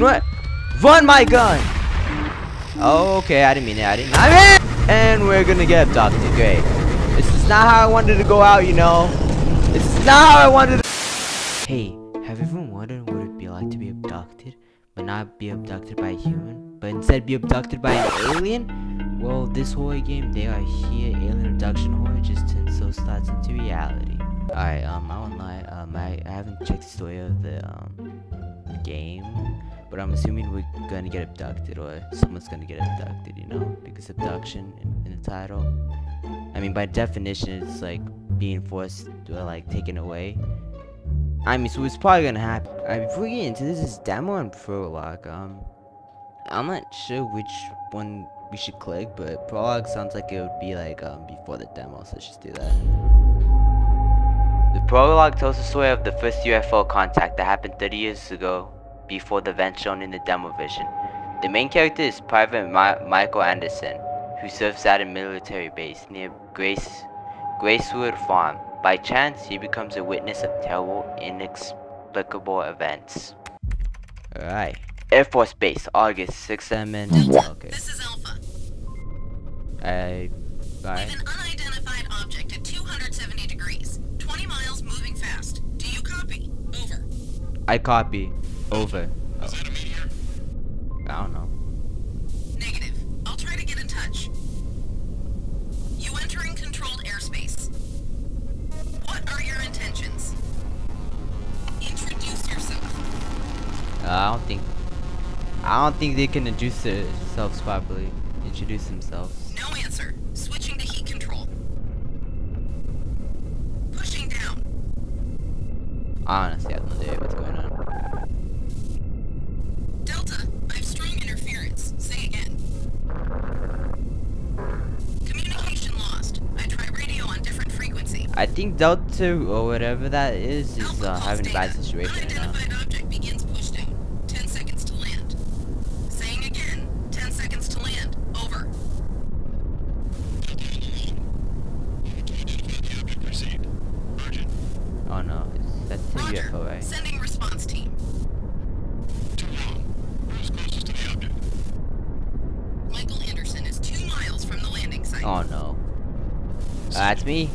know what? Run my gun! Okay, I didn't mean it. I mean it! And we're gonna get abducted. Great. This is not how I wanted to go out, you know. This is not how I wanted to. Hey, have you ever wondered what it'd be like to be abducted, but not be abducted by a human, but instead be abducted by an alien? Well, this horror game, They Are Here: Alien Abduction Horror, just turns those thoughts into reality. Alright, I won't lie, I haven't checked the story of the game, but I'm assuming we're gonna get abducted, or someone's gonna get abducted, you know, because abduction in the title, I mean, by definition, it's like being forced or like taken away. I mean, so it's probably gonna happen. Alright, before we get into this, is demo and prologue. I'm not sure which one we should click, but prologue sounds like it would be like before the demo, so let's just do that. The prologue tells the story of the first UFO contact that happened 30 years ago before the event shown in the demo vision. The main character is Private Michael Anderson, who serves at a military base near Gracewood Farm. By chance, he becomes a witness of terrible, inexplicable events. Alright. Air Force Base, August 6 a.m. Okay. This is Alpha. Bye. With an unidentified object at 270 degrees. 20 miles moving fast. Do you copy? Over. I copy. Over. Oh. Is that a meteor? I don't know. Negative. I'll try to get in touch. You entering controlled airspace. What are your intentions? Introduce yourself. I don't think they can introduce themselves properly. Introduce themselves. No answer. Switching to heat control. Honestly, I have no idea what's going on. Delta, I have strong interference. Say again. Communication lost. I try radio on different frequency. I think Delta or whatever that is having a bad situation right now. Unidentified object begins pushing. 10 seconds to land. Saying again. 10 seconds to land. Over. Proceed. Urgent. Oh no. That's a UFO, right? Sending response team. Too long. Who's closest to the object? Michael Anderson is 2 miles from the landing site. Oh no. That's me.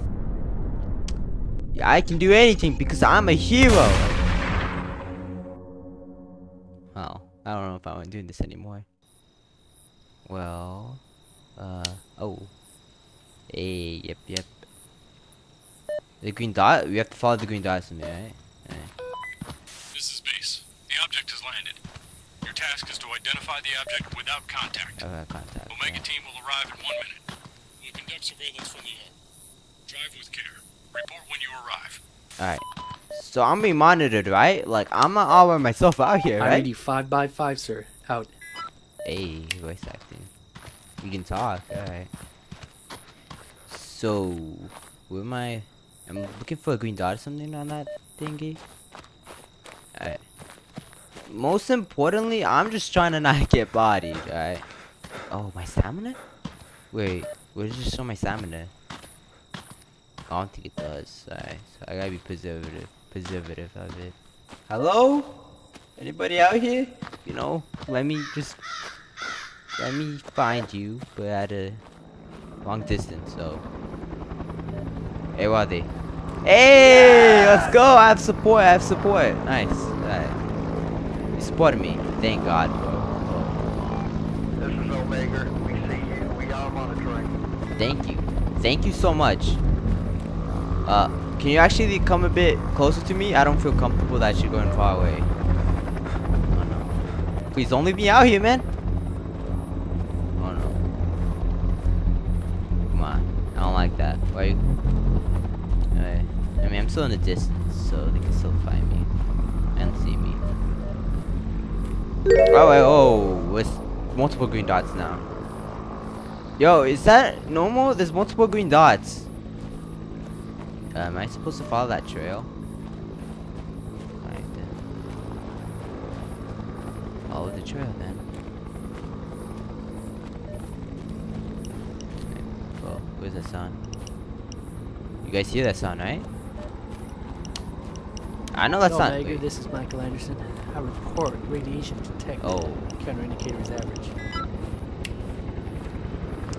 Yeah, I can do anything because I'm a hero. Oh, I don't know if I want to do this anymore. Well, oh. Hey, yep. The green dot? We have to follow the green dot from here, right? Alright. This is base. The object has landed. Your task is to identify the object without contact. Without contact. Omega team will arrive in 1 minute. We'll conduct surveillance from the air. Drive with care. Report when you arrive. Alright. So I'm being monitored, right? Like, I'm not all by myself out here, right? I need you 5 by 5, sir. Out. Hey, voice acting. We can talk, alright. So, where am I? I'm looking for a green dot or something on that thingy. Alright. Most importantly, I'm just trying to not get bodied, alright? Oh, my stamina? Wait, where does it show my stamina? I don't think it does, alright. So I gotta be preservative of it. Hello? Anybody out here? You know, let me find you, but at a long distance, so. Hey, where are they? Hey, let's go! I have support. Nice. Alright. You supported me. Thank God, bro. This is Omega. We see you. We are monitoring. Thank you. Thank you so much. Can you actually come a bit closer to me? I don't feel comfortable that you're going far away. Oh no. Please don't leave me out here, man. Oh no. Come on. I don't like that. Why are you? I mean, I'm still in the distance, so they can still find me and see me. Oh, wait, oh, there's multiple green dots now. Yo, is that normal? There's multiple green dots. Am I supposed to follow that trail? Alright then. Follow the trail then. Okay, well, where's the sun? You guys hear that sound, right? I know that sound. This is Michael Anderson. I report radiation detected. Oh. Counterindicator is average.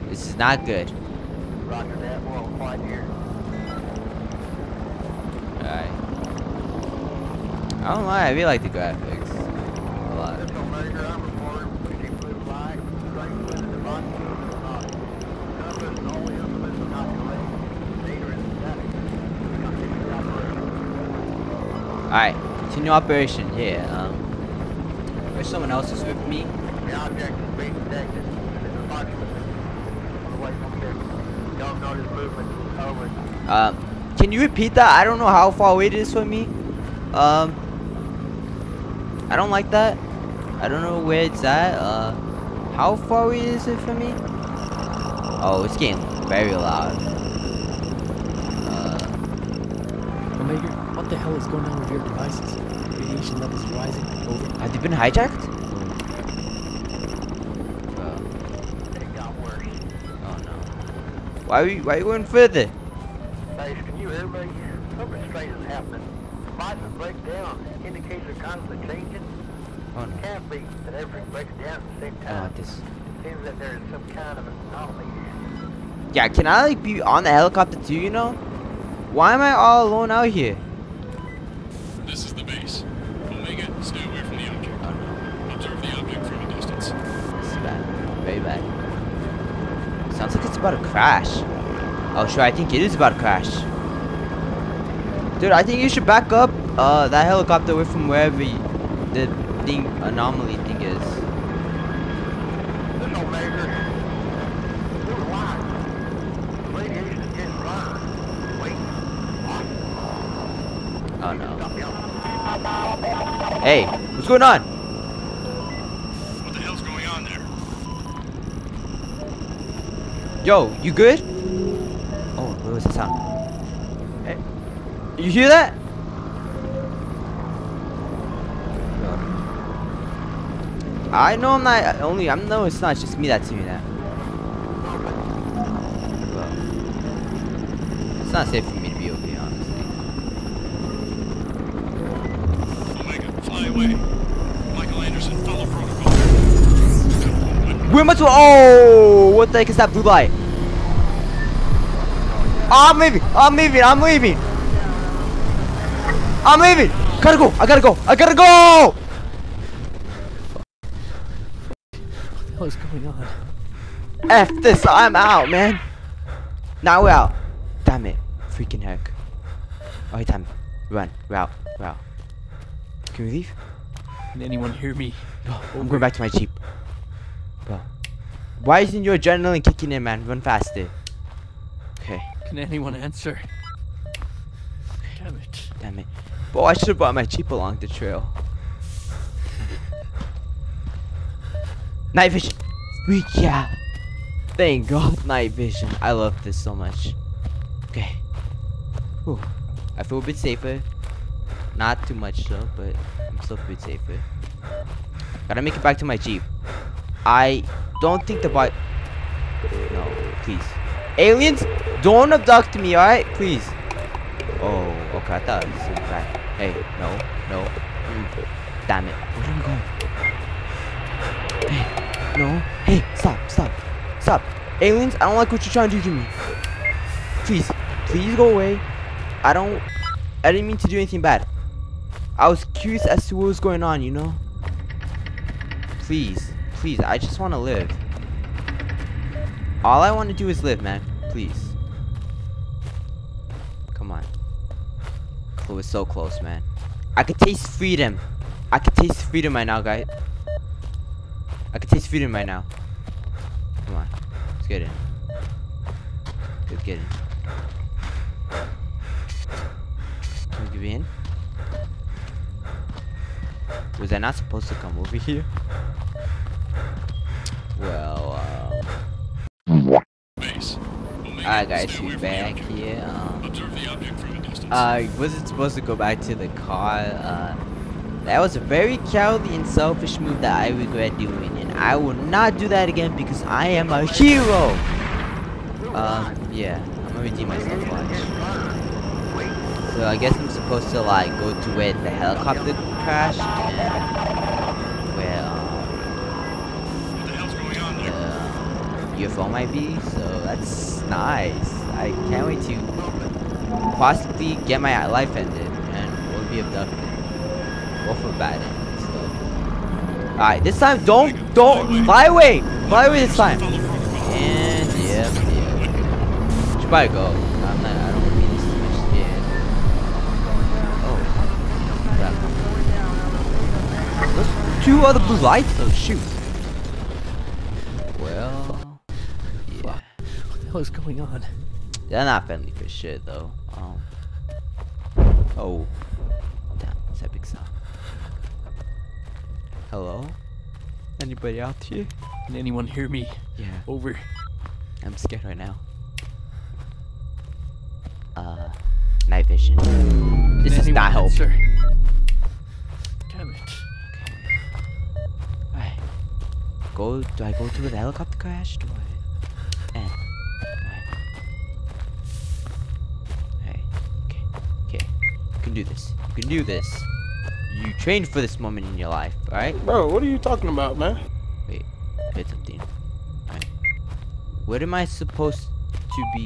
This is not good. Roger that. We're on flight here. Alright. I don't lie. I really like the graphics. A lot. Alright. Continue operation. Yeah. Wish someone else was with me. The object is being detected. Can you repeat that? I don't know how far away it is from me. I don't like that. I don't know where it's at. How far away is it from me? Oh, it's getting very loud. Omega, what the hell is going on with your devices? Radiation levels rising. Over. Have they been hijacked? Why are you going further? Guys, can you hear me? Something strange is happening. Devices break down. Indicators are constantly changing. Oh, no. It can't be that everything breaks down at the same time. I like this. It seems that there is some kind of anomaly. Yeah, can I like be on the helicopter too, you know? Why am I all alone out here? This is the base. Omega, stay away from the object. Oh, no. Observe the object from a distance. This is bad. Very bad. Sounds like it's about to crash. Oh, sure, I think it is about to crash. Dude, I think you should back up that helicopter away from wherever the thing, anomaly thing is. There's no measure. We're alive. Radiation is getting run. Wait. Oh, no. Hey, what's going on? Yo, you good? Oh, what was that sound? Hey, you hear that? No. I know I'm not only. I know it's not just me that's hearing that. Well, it's not safe for me to be okay, honestly. Omega, fly away. Michael Anderson, follow protocol. We're much. Oh, what the heck is that blue light? Oh, I'm leaving. I gotta go. What is going on? F this, I'm out, man. Now we're out. Damn it, freaking heck. Oh, damn it. Run, we're out. Can we leave? Can anyone hear me? No, I'm going back to my Jeep. Why isn't your adrenaline kicking in, man? Run faster. Okay. Can anyone answer? Damn it. Bro, I should have brought my Jeep along the trail. Night vision. Yeah. Thank God, night vision. I love this so much. Okay. Whew. I feel a bit safer. Not too much though, but I'm still a bit safer. Gotta make it back to my Jeep. I don't think the bot. No, please. Aliens, don't abduct me, alright? Please. Oh, okay. I thought it was in fact. Hey, no. Damn it. Where am I going? Hey, no. Hey, stop. Aliens, I don't like what you're trying to do to me. Please go away. I didn't mean to do anything bad. I was curious as to what was going on, you know? Please, I just want to live. All I want to do is live, man. Please. Come on. It was so close, man. I could taste freedom right now, guys. Come on. Let's get in. Let's get in. Can we get in? Was I not supposed to come over here? Well, alright guys, we're back here. I wasn't supposed to go back to the car. That was a very cowardly and selfish move that I regret doing, and I will not do that again because I am a hero. Yeah, I'm gonna redeem myself. Watch. So I guess I'm supposed to like go to where the helicopter crash. Well, what the hell's going on there? UFO might be, so that's nice. I can't wait to possibly get my life ended and we'll be abducted. We'll forbid it. So. Alright, this time don't fly away! Fly away this time! And yeah. You should probably go. Two other blue lights? Oh shoot. Well, yeah. What the hell is going on? They're not friendly for shit though. Oh. Damn, it's epic sound. Hello? Anybody out here? Can anyone hear me? Yeah. Over. I'm scared right now. Night vision. This is not helpful. Damn it. Go, do I go to the helicopter crash? Do I? And alright. Okay. Okay. You can do this. You can do this. You trained for this moment in your life, alright? Bro, what are you talking about, man? Wait, I hit something. Alright. What am I supposed to be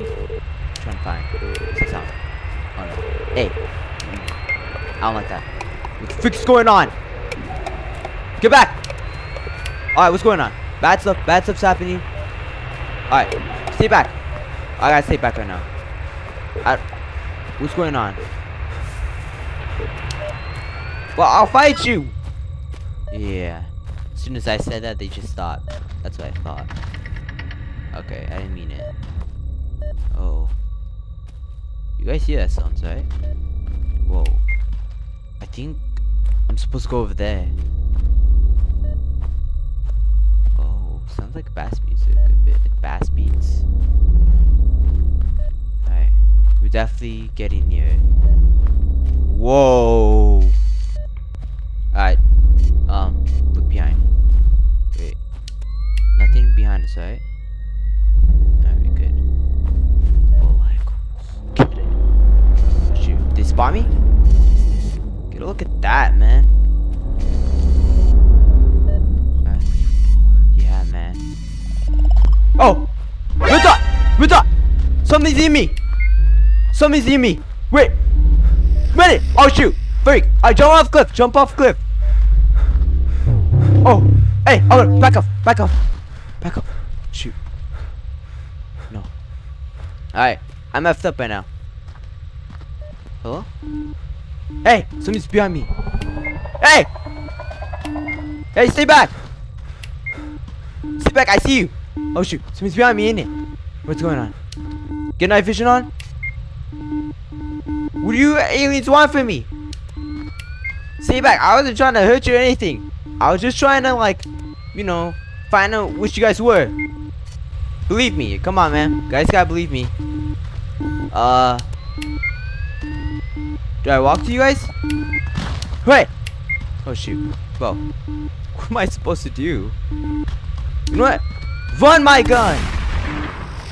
trying to find? What's the sound? Oh no. Hey! I don't like that. What the frick's going on? Get back! Alright, what's going on? Bad stuff's happening. Alright, stay back. I gotta stay back right now. What's going on? Well, I'll fight you! Yeah. As soon as I said that, they just stopped. That's what I thought. Okay, I didn't mean it. Oh. You guys hear that sound, right? Whoa. I think I'm supposed to go over there. Sounds like bass music a bit, like bass beats. Alright, we're definitely getting near it. Whoa! Alright, look behind. Wait, nothing behind us, right? Alright, we're good. Oh, like, get it. Shoot, did they spot me? Get a look at that, man. Man. Oh! Wait up! Something's in me! Something's in me! Wait! Minute! Oh shoot! Freak! I jump off cliff! Jump off cliff! Oh! Hey! Oh! Back up! Back up! Back up! Shoot! No. Alright. I'm effed up right now. Hello? Hey! Something's behind me! Hey! Hey! Stay back! Sit back, I see you! Oh shoot, something's behind me, isn't it? What's going on? Get night vision on? What do you aliens want from me? Stay back, I wasn't trying to hurt you or anything. I was just trying to, like, you know, find out what you guys were. Believe me, come on, man. You guys gotta believe me. Do I walk to you guys? Wait! Oh shoot, well, what am I supposed to do? You know what? Run my gun!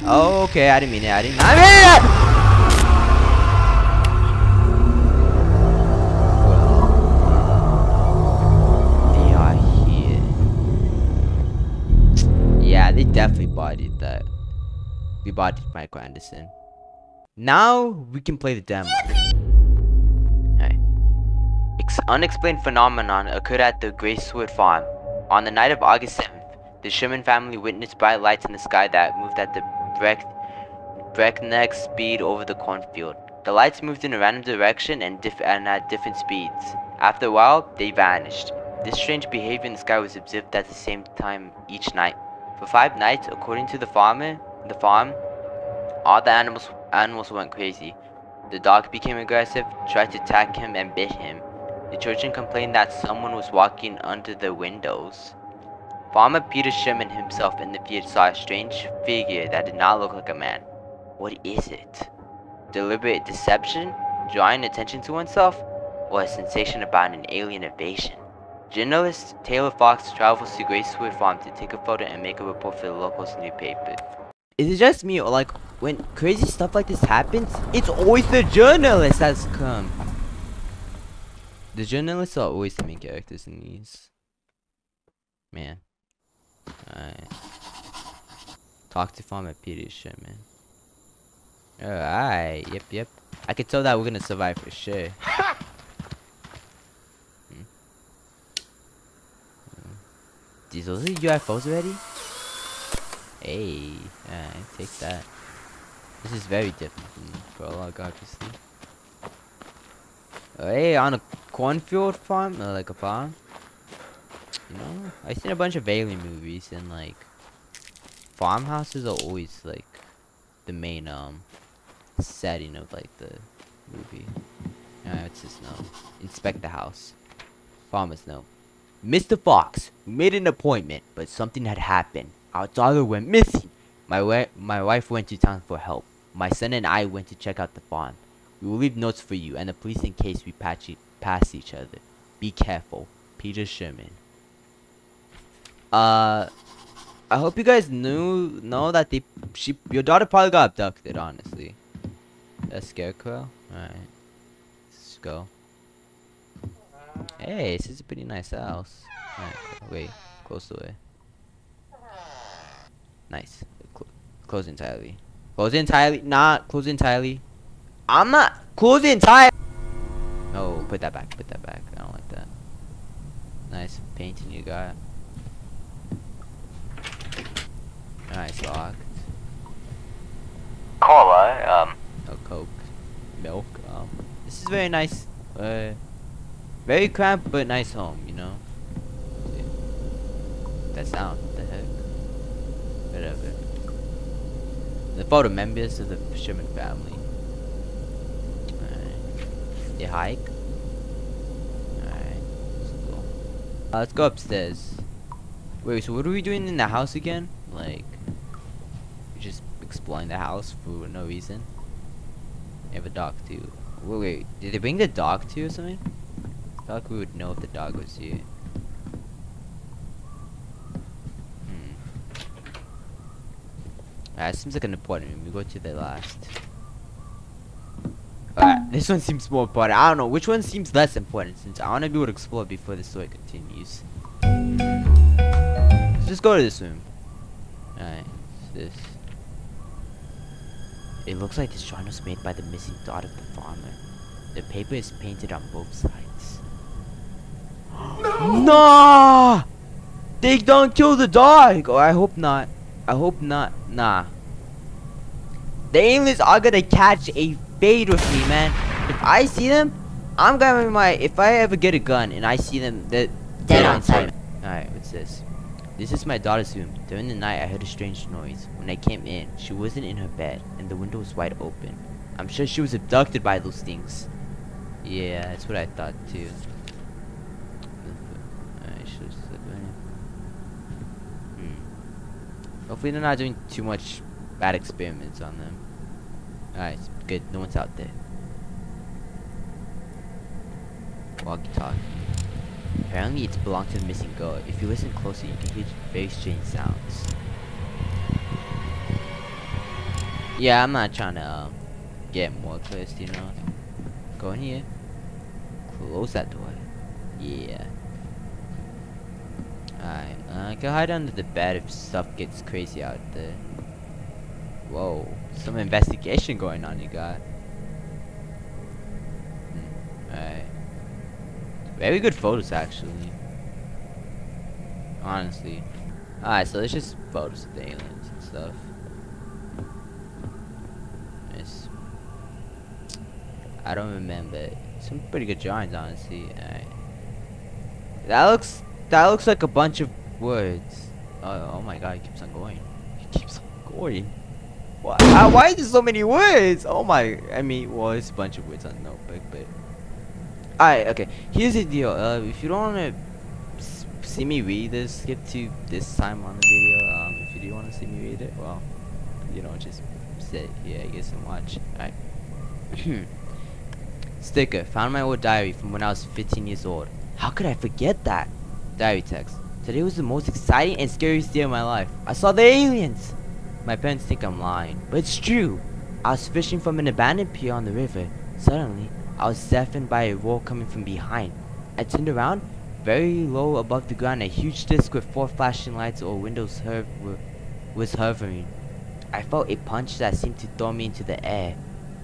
Oh, okay, I didn't mean it. I mean it! They are here. Yeah, they definitely bodied that. We bodied Michael Anderson. Now we can play the demo. Alright. Unexplained phenomenon occurred at the Gracewood Farm on the night of August 7th. The Sherman family witnessed bright lights in the sky that moved at the breakneck speed over the cornfield. The lights moved in a random direction and at different speeds. After a while, they vanished. This strange behavior in the sky was observed at the same time each night. For 5 nights, according to the farm, all the animals went crazy. The dog became aggressive, tried to attack him, and bit him. The children complained that someone was walking under their windows. Farmer Peter Sherman himself in the field saw a strange figure that did not look like a man. What is it? Deliberate deception? Drawing attention to oneself? Or a sensation about an alien invasion? Journalist Taylor Fox travels to Gracewood Farm to take a photo and make a report for the local newspaper. Is it just me, or like, when crazy stuff like this happens, it's always the journalist that's come? The journalists are always the main characters in these. Man. Alright. Talk to Farmer Peter Sherman. Alright. Yep, yep. I can tell that we're gonna survive for sure. These those are UFOs already? Hey, alright, take that. This is very different from prologue, obviously. Oh, hey, on a cornfield farm? Or like a farm? You know, I've seen a bunch of alien movies and like farmhouses are always like the main setting of like the movie. Alright, what's this now? Inspect the house. Farmer's note. Mr. Fox, we made an appointment, but something had happened. Our daughter went missing. My wife went to town for help. My son and I went to check out the farm. We will leave notes for you and the police in case we pass each other. Be careful. Peter Sherman. I hope you guys know that your daughter probably got abducted, honestly. That scarecrow? Alright. Let's go. Hey, this is a pretty nice house. Right, wait, close the way. Nice. Close entirely. Close entirely. Nah, close entirely. I'm not. Close entirely. Oh, put that back. Put that back. I don't like that. Nice painting you got. Nice locked. Cola. No Coke. Milk. This is very nice. Very cramped but nice home, you know. That sound, what the heck? Whatever. The photo members of the Sherman family. Alright. They hike. Alright. Cool. Let's go upstairs. Wait, so what are we doing in the house again? Like, we're just exploring the house for no reason. They have a dog too. Wait, did they bring the dog too or something? I feel like we would know if the dog was here. Alright, seems like an important room. We go to the last. Alright, this one seems more important. I don't know, which one seems less important since I want to be able to explore before the story continues. Let's just go to this room. Alright, what's this? It looks like this drawing was made by the missing daughter of the farmer. The paper is painted on both sides. No! Nah! They don't kill the dog! Oh, I hope not. I hope not. Nah. The aliens are gonna catch a fade with me, man. If I see them, I'm grabbing my... If I ever get a gun and I see them, they're dead on sight. Alright, what's this? This is my daughter's room. During the night, I heard a strange noise. When I came in, she wasn't in her bed, and the window was wide open. I'm sure she was abducted by those things. Yeah, that's what I thought, too. Hopefully they're not doing too much bad experiments on them. Alright, good. No one's out there. Walkie-talkie. Apparently it's belonged to the missing girl. If you listen closely, you can hear very strange sounds. Yeah, I'm not trying to get more cursed, you know. Go in here. Close that door. Yeah. Alright, I can hide under the bed if stuff gets crazy out there. Whoa, some investigation going on you got. Alright. Very good photos actually. Honestly. Alright, so there's just photos of the aliens and stuff. It's, I don't remember. Some pretty good drawings honestly. Alright. That looks like a bunch of words. Oh my god, it keeps on going. It keeps on going. Why is there so many words? Oh my, I mean, well, it's a bunch of words on the notebook, but... Alright, okay. Here's the deal. If you don't want to see me read this, skip to this time on the video. If you do want to see me read it, well, you know, just sit here, I guess, and watch. Alright. Sticker. Found my old diary from when I was 15 years old. How could I forget that? Diary text. Today was the most exciting and scariest day of my life. I saw the aliens! My parents think I'm lying, but it's true. I was fishing from an abandoned pier on the river. Suddenly, I was deafened by a roar coming from behind. I turned around. Very low above the ground, a huge disc with four flashing lights or windows was hovering. I felt a punch that seemed to throw me into the air.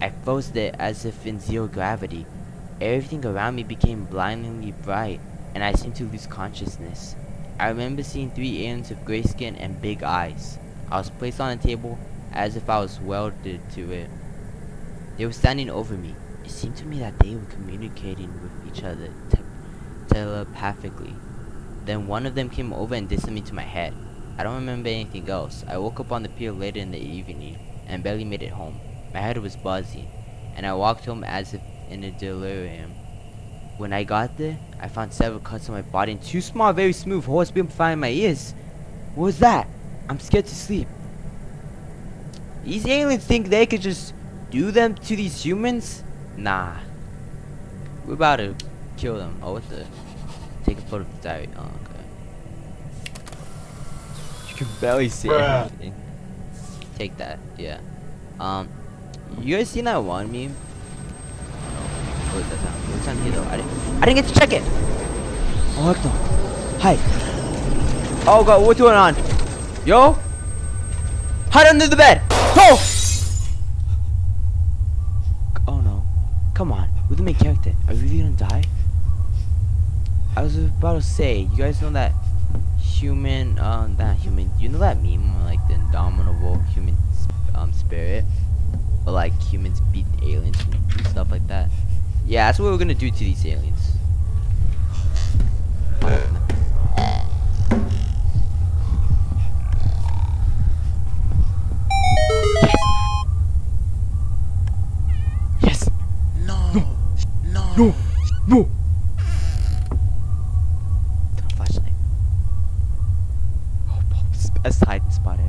I froze there as if in zero gravity. Everything around me became blindingly bright, and I seemed to lose consciousness. I remember seeing three aliens with gray skin and big eyes. I was placed on a table as if I was welded to it. They were standing over me. It seemed to me that they were communicating with each other telepathically. Then one of them came over and did something to my head. I don't remember anything else. I woke up on the pier later in the evening and barely made it home. My head was buzzing, and I walked home as if in a delirium. When I got there, I found several cuts on my body and two small, very smooth holes behind my ears. What was that? I'm scared to sleep. These aliens think they could just do them to these humans? Nah. We're about to kill them. Oh, what the? Take a photo of the diary. Oh, okay. You can barely see anything. Take that. Yeah. You guys seen that one meme? Oh, what was that sound? What was that here though? I didn't get to check it. Oh, what the? Hi. Oh god, what's going on? Yo. Hide under the bed. Oh. Oh no. Come on. We're the main character. Are we really gonna die? I was about to say, you guys know that human, you know that meme, like the indomitable human, spirit, or like humans beat aliens and stuff like that. Yeah, that's what we're gonna do to these aliens. Yes. No. Best hiding spot ever.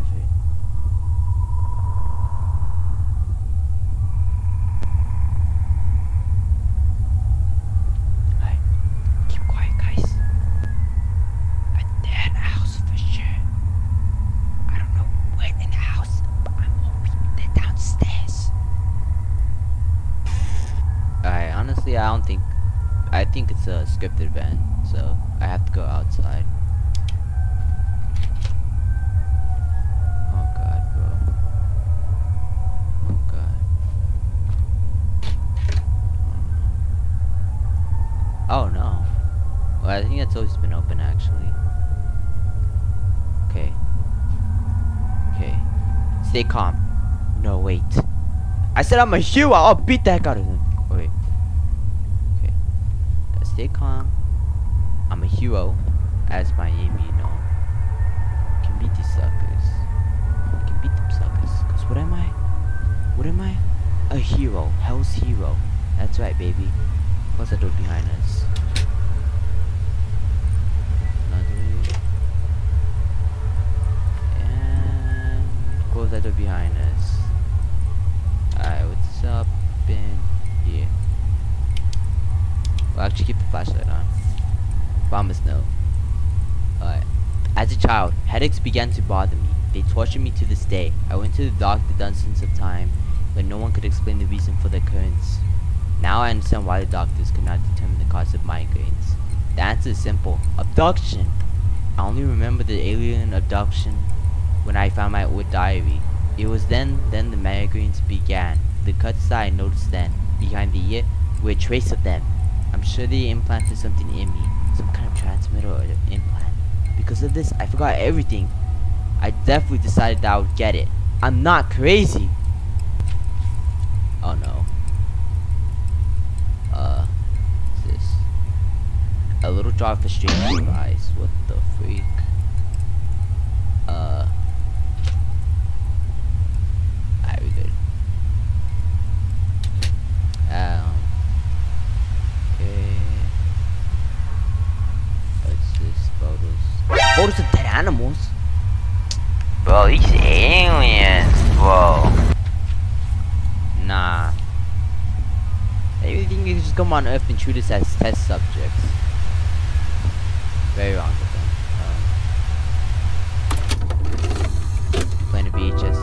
Alright, keep quiet, guys. A dead house for sure. I don't know where in the house, but I'm hoping they're downstairs. Alright, honestly, I think it's a scripted event, so I have to go outside. Oh no. Well, I think that's always been open actually. Okay. Okay. Stay calm. No, wait. I said I'm a hero. I'll beat the heck out of him. Wait. Okay. Gotta stay calm. I'm a hero. As my aim, you know. I can beat these suckers. I can beat them suckers. Cause what am I? What am I? A hero. Hell's hero. That's right, baby. What's that door behind us? Another. And close that door behind us. Alright, what's up in here? We'll actually keep the flashlight on. Promise no. Alright. As a child, headaches began to bother me. They tortured me to this day. I went to the doctor dozens of times, but no one could explain the reason for the occurrence. Now I understand why the doctors could not determine the cause of migraines. The answer is simple. Abduction! I only remember the alien abduction when I found my old diary. It was then the migraines began. The cuts that I noticed then, behind the ear, were a trace of them. I'm sure they implanted something in me. Some kind of transmitter or implant. Because of this, I forgot everything. I definitely decided that I would get it. I'm not crazy! Oh no. What's this? A little jar for strange eyes. What the freak? Alright, we good. Okay. What's this? Photos. Photos of dead animals? Bro, these aliens, bro. Nah. You think you can just come on Earth and treat us as test subjects? Very wrong with them. Playing a VHS. The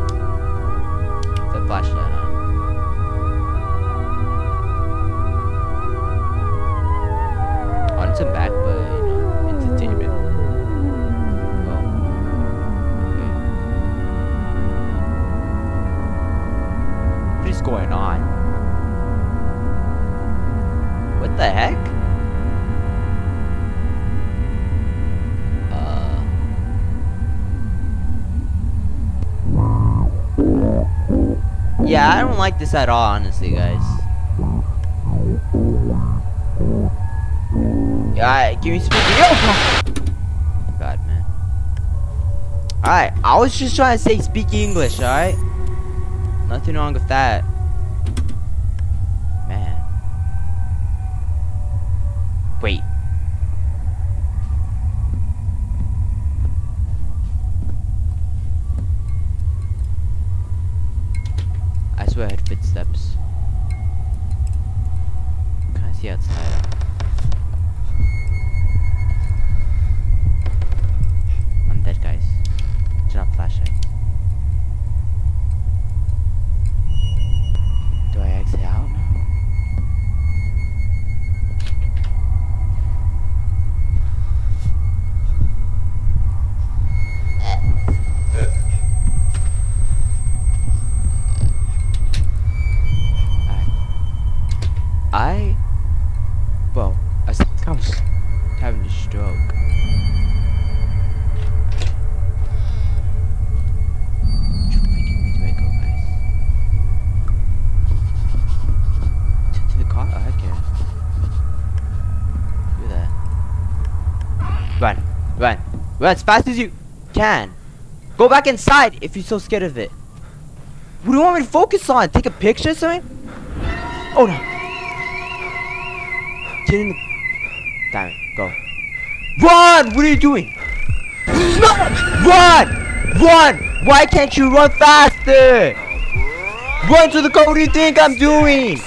freak. the heck? Yeah, I don't like this at all, honestly, guys. Alright, give me some video. Oh, God, man. Alright, I was just trying to say speak English, alright? Nothing wrong with that. Man. Wait. I swear I heard footsteps. What can I see outside? I'm dead, guys. Turn off flashlight. Do I exit out? Run as fast as you can. Go back inside if you're so scared of it. What do you want me to focus on? Take a picture or something? Oh no. Get in the... Damn it. Go. Run! What are you doing? No! Run! Run! Why can't you run faster? Run to the car. What do you think I'm doing?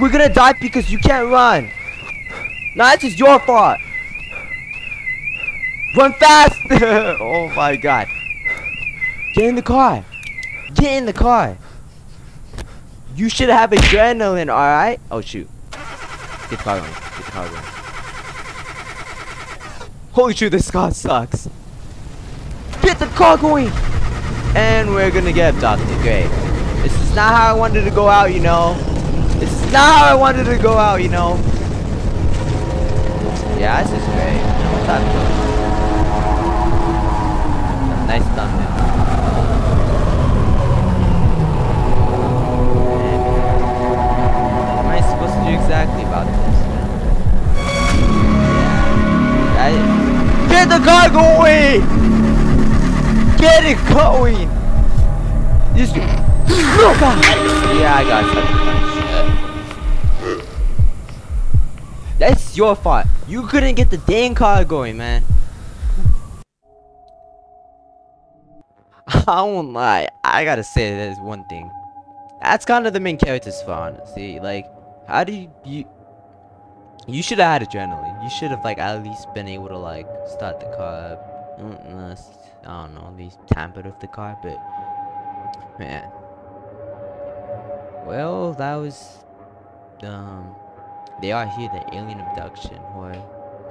We're gonna die because you can't run. Nah, this is your fault. Run faster! Oh my God. Get in the car. Get in the car. You should have adrenaline, alright? Oh shoot. Get the car going. Get the car going. Holy shoot, this car sucks. Get the car going! And we're gonna get abducted. Great. This is not how I wanted to go out, you know. This is not how I wanted to go out, you know. Yeah, this is great. What's that? Nice thumbnail. What am I supposed to do exactly about this? Yeah. Get the car going! Get it going! This... No, God! Yeah, I got something. That's your fault. You couldn't get the dang car going, man. I won't lie, I gotta say there's one thing. That's kind of the main character's fault, honestly. Like, how do you should have had adrenaline. You should have, like, at least been able to, like, start the car up. Unless, I don't know, at least tampered with the car, but... Man. Well, that was... They Are Here, the Alien Abduction Horror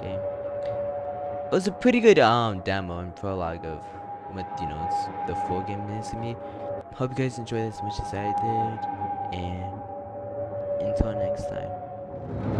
game. It was a pretty good, demo and prologue of... But you know, it's the full game is to me. Hope you guys enjoyed it as much as I did, and until next time.